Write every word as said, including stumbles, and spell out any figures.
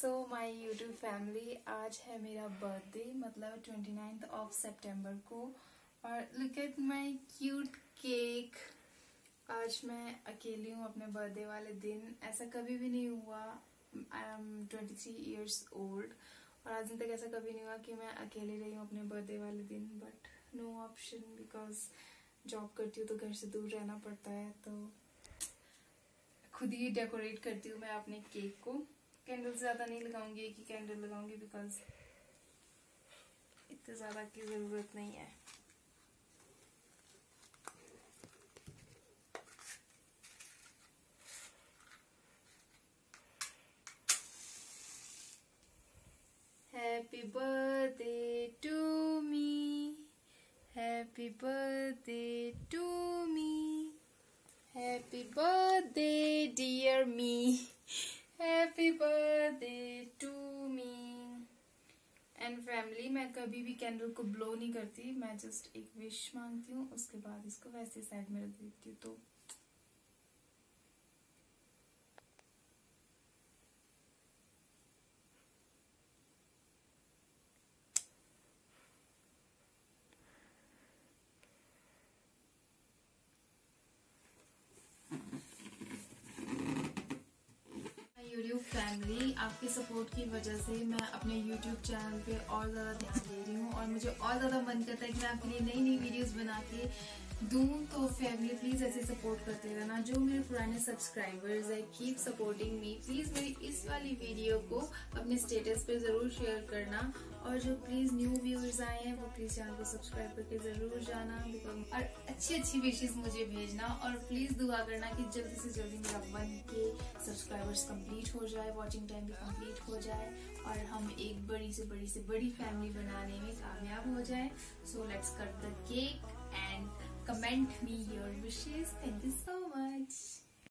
So my YouTube family, आज है मेरा बर्थडे, मतलब ट्वेंटी नाइन्थ ऑफ सेप्टेम्बर को। और look at my cute cake. आज मैं अकेली हूँ अपने बर्थडे वाले दिन, ऐसा कभी भी नहीं हुआ। I am twenty three years old और आज दिन तक ऐसा कभी नहीं हुआ कि मैं अकेली रही हूँ अपने बर्थडे वाले दिन। But no option, because job करती हूँ तो घर से दूर रहना पड़ता है, तो खुद ही डेकोरेट करती हूँ मैं अपने केक को। कैंडल ज़्यादा नहीं लगाऊंगी, एक ही कैंडल लगाऊंगी बिकॉज इतने ज़्यादा की ज़रूरत नहीं है। Happy birthday to me, happy birthday to me, happy birthday dear me, happy birthday to me. And family, मैं कभी भी कैंडल को ब्लो नहीं करती, मैं जस्ट एक विश मांगती हूँ, उसके बाद इसको वैसे साइड में रख देती हूँ। तो फैमिली, आपके सपोर्ट की वजह से मैं अपने यूट्यूब चैनल पे और ज़्यादा ध्यान दे रही हूँ और मुझे और ज़्यादा मन करता है कि मैं आपके लिए नई नई वीडियोस बना के दूँ। तो फैमिली प्लीज़ ऐसे सपोर्ट करते रहना। जो मेरे पुराने सब्सक्राइबर्स है, कीप सपोर्टिंग मी। प्लीज़ मेरी इस वाली वीडियो को अपने स्टेटस पे ज़रूर शेयर करना। और जो प्लीज़ न्यू व्यूअर्स आए हैं वो प्लीज़ चैनल को सब्सक्राइब करके ज़रूर जाना और अच्छी अच्छी विशेज़ मुझे भेजना। और प्लीज़ दुआ करना कि जल्दी से जल्दी मेरा वन के सब्सक्राइबर्स कम्प्लीट हो जाए, वॉचिंग टाइम भी कम्प्लीट हो जाए और हम एक बड़ी से बड़ी से बड़ी फैमिली बनाने में कामयाब हो जाए। So let's cut the cake and comment me your wishes. Thank you so much.